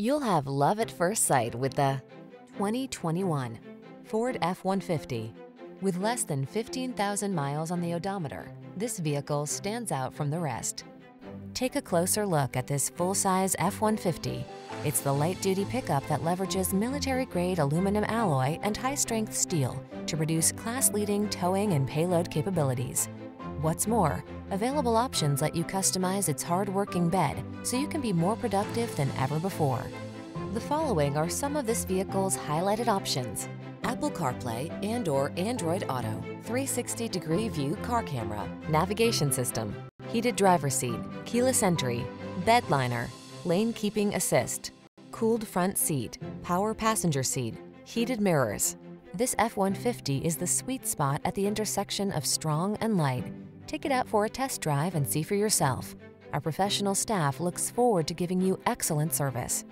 You'll have love at first sight with the 2021 Ford F-150. With less than 15,000 miles on the odometer, this vehicle stands out from the rest. Take a closer look at this full-size F-150. It's the light-duty pickup that leverages military-grade aluminum alloy and high-strength steel to produce class-leading towing and payload capabilities. What's more, available options let you customize its hard-working bed so you can be more productive than ever before. The following are some of this vehicle's highlighted options: Apple CarPlay and/or Android Auto, 360-degree view car camera, navigation system, heated driver's seat, keyless entry, bed liner, lane keeping assist, cooled front seat, power passenger seat, heated mirrors. This F-150 is the sweet spot at the intersection of strong and light. Take it out for a test drive and see for yourself. Our professional staff looks forward to giving you excellent service.